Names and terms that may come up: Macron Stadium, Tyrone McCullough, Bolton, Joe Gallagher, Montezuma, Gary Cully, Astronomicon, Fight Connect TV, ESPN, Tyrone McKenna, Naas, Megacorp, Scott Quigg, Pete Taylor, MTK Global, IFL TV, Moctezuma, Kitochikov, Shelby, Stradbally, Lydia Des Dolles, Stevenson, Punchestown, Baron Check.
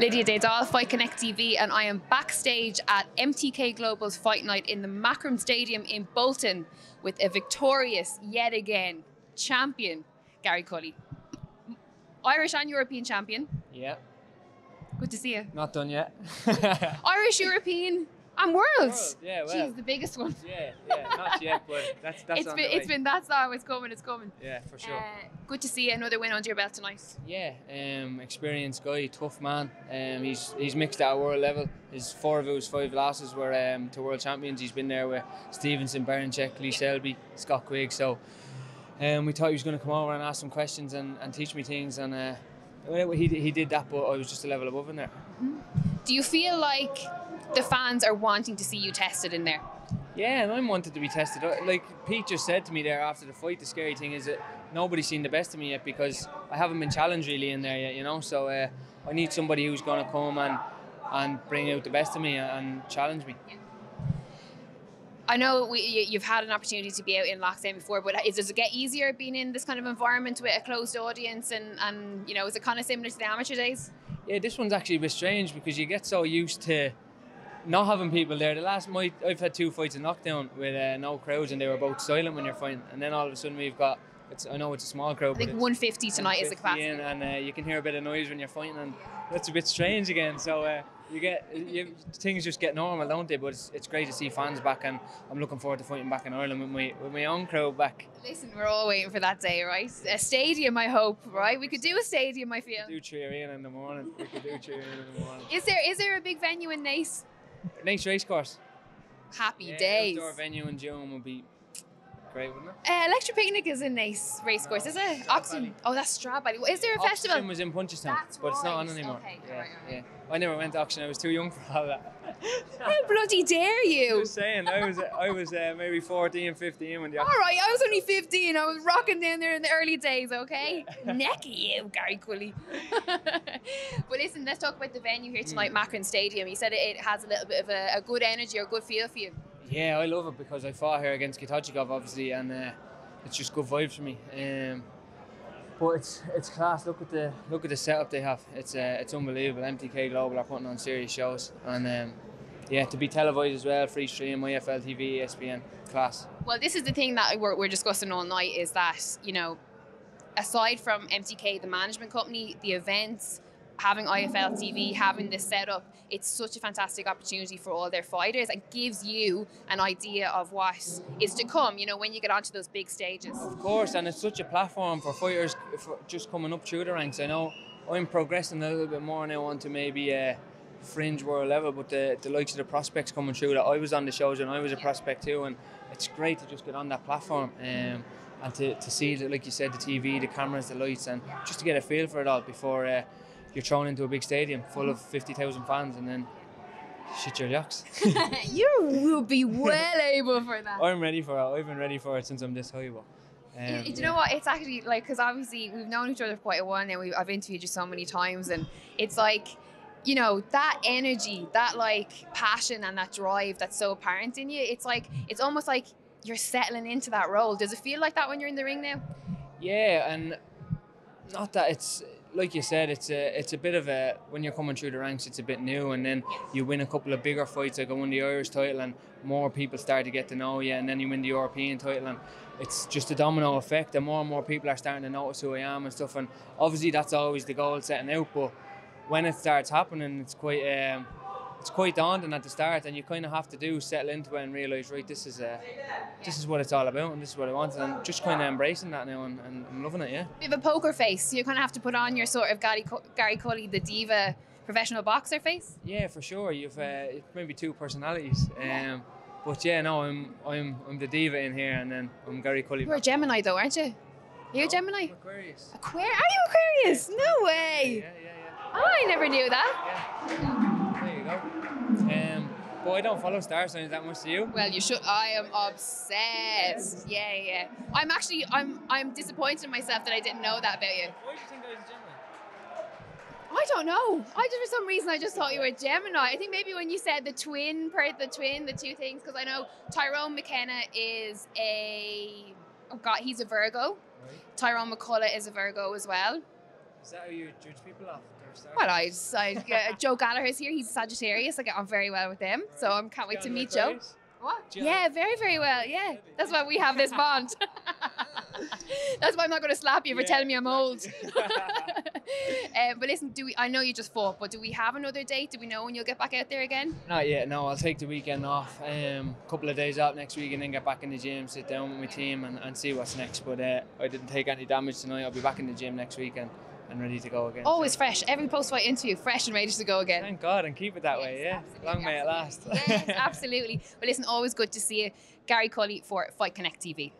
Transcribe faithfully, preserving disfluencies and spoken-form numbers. Lydia Des Dolles, Fight Connect T V, and I am backstage at M T K Global's Fight Night in the Macron Stadium in Bolton with a victorious, yet again, champion, Gary Cully. Irish and European champion. Yeah. Good to see you. Not done yet. Irish, European, and world. world yeah, well. Jeez, the biggest one. Yeah, yeah, not yet, but that's that's it's on been the way. It's been that's how it's coming. It's coming. Yeah, for sure. Uh, good to see another win under your belt tonight. Yeah, um, experienced guy, tough man. Um, he's he's mixed at a world level. His four of his five losses were um, to world champions. He's been there with Stevenson, Baron Check, Shelby, Scott Quigg. So, um, we thought he was going to come over and ask some questions and, and teach me things, and uh, he he did that, but I was just a level above in there. Mm-hmm. Do you feel like the fans are wanting to see you tested in there? Yeah, and I'm wanted to be tested. Like Pete just said to me there after the fight, the scary thing is that nobody's seen the best of me yet because I haven't been challenged really in there yet, you know. So uh, I need somebody who's going to come and and bring out the best of me and challenge me. Yeah. I know we, you've had an opportunity to be out in lockdown before, but is, does it get easier being in this kind of environment with a closed audience and, and you know, is it kind of similar to the amateur days? Yeah, this one's actually a bit strange because you get so used to not having people there. The last night, I've had two fights in lockdown with uh, no crowds, and they were both silent when you're fighting. And then all of a sudden we've got, it's, I know it's a small crowd. I think but one fifty tonight is the capacity. In, and uh, you can hear a bit of noise when you're fighting, and that's a bit strange again. So uh, you get, you, things just get normal, don't they? But it's, it's great to see fans back, and I'm looking forward to fighting back in Ireland with my, with my own crowd back. Listen, we're all waiting for that day, right? A stadium, I hope, right? We could do a stadium, I feel. We could do cheering in the morning. We could do cheering in the morning. Is there, is there a big venue in Naas? Nice race course. Happy yeah, days. Outdoor venue in June would be great, wouldn't it? Uh, Electric Picnic is a nice race no, course, is it? Oxen. Oh, that's Stradbally. Is there a Oxen festival? Oxen was in Punchestown, that's but right. It's not on anymore. Okay, yeah, right, right. Yeah. I never went to Oxen. I was too young for all that. How bloody dare you? I was saying, I was, I was uh, maybe fourteen, fifteen when the Oxen. All right, I was only fifteen. I was rocking down there in the early days, okay? Yeah. Necky you, Gary Cully. But listen, let's talk about the venue here tonight, mm. Macron Stadium. You said it, it has a little bit of a, a good energy or a good feel for you. Yeah, I love it because I fought here against Kitochikov, obviously, and uh, it's just good vibes for me. Um, but it's it's class. Look at the look at the setup they have. It's uh, it's unbelievable. M T K Global are putting on serious shows, and um, yeah, to be televised as well, free stream, I F L T V, E S P N, class. Well, this is the thing that we're we're discussing all night is that, you know, aside from M T K, the management company, the events, having I F L T V, having this setup, it's such a fantastic opportunity for all their fighters and gives you an idea of what is to come, you know, when you get onto those big stages. Of course, and it's such a platform for fighters for just coming up through the ranks. I know I'm progressing a little bit more now onto maybe a fringe world level, but the, the likes of the prospects coming through that I was on the shows and I was a yeah. prospect too, and it's great to just get on that platform. Um, and to, to see, that, like you said, the T V, the cameras, the lights, and just to get a feel for it all before uh, you're thrown into a big stadium full of fifty thousand fans and then shit your jocks. You will be well able for that. I'm ready for it. I've been ready for it since I'm this high. But, um, you, you yeah. know what? It's actually like, because obviously we've known each other for quite a while now. We've, I've interviewed you so many times, and it's like, you know, that energy, that like passion and that drive that's so apparent in you, it's like, it's almost like you're settling into that role. Does it feel like that when you're in the ring now? Yeah, and not that it's, like you said, it's a, it's a bit of a, when you're coming through the ranks, it's a bit new, and then you win a couple of bigger fights, like I won the Irish title, and more people start to get to know you, and then you win the European title, and it's just a domino effect, and more and more people are starting to notice who I am and stuff, and obviously that's always the goal setting out, but when it starts happening, it's quite, um, it's quite daunting at the start, and you kind of have to do settle into it and realise, right, this is uh, this is what it's all about, and this is what I want, and I'm just kind of embracing that now, and, and I'm loving it, yeah. You have a poker face, so you kind of have to put on your sort of Gary, Gary Cully, the diva, professional boxer face. Yeah, for sure. You've uh, maybe two personalities, um, but yeah, no, I'm I'm I'm the diva in here, and then I'm Gary Cully. You're a Gemini though, aren't you? You're no, a Gemini. I'm Aquarius. Aquarius? Are you Aquarius? No way. Yeah, yeah, yeah. Oh, I never knew that. Yeah. Um, but I don't follow star signs that much, do you? Well, you should. I am obsessed. Yeah, yeah. I'm actually, I'm, I'm disappointed in myself that I didn't know that about you. Why do you think I was a Gemini? I don't know. I just, for some reason, I just thought you were a Gemini. I think maybe when you said the twin, the twin, the two things, because I know Tyrone McKenna is a, oh God, he's a Virgo. Right. Tyrone McCullough is a Virgo as well. Is that how you judge people off? Well, I, I uh, Joe Gallagher is here. He's a Sagittarius. I get on very well with him, so I can't wait to meet Joe. What? Yeah, very, very well. Yeah, that's why we have this bond. That's why I'm not going to slap you for yeah. telling me I'm old. um, but listen, do we? I know you just fought, but do we have another date? Do we know when you'll get back out there again? Not yet. No, I'll take the weekend off, a um, couple of days out next week, and then get back in the gym, sit down with my team, and, and see what's next. But uh, I didn't take any damage tonight. I'll be back in the gym next weekend and ready to go again. Always so. Fresh. Every post-fight interview, fresh and ready to go again. Thank God, and keep it that yes, way. Yeah, absolutely, long may it last. Yes, absolutely. But listen, always good to see you, Gary Cully for Fight Connect T V.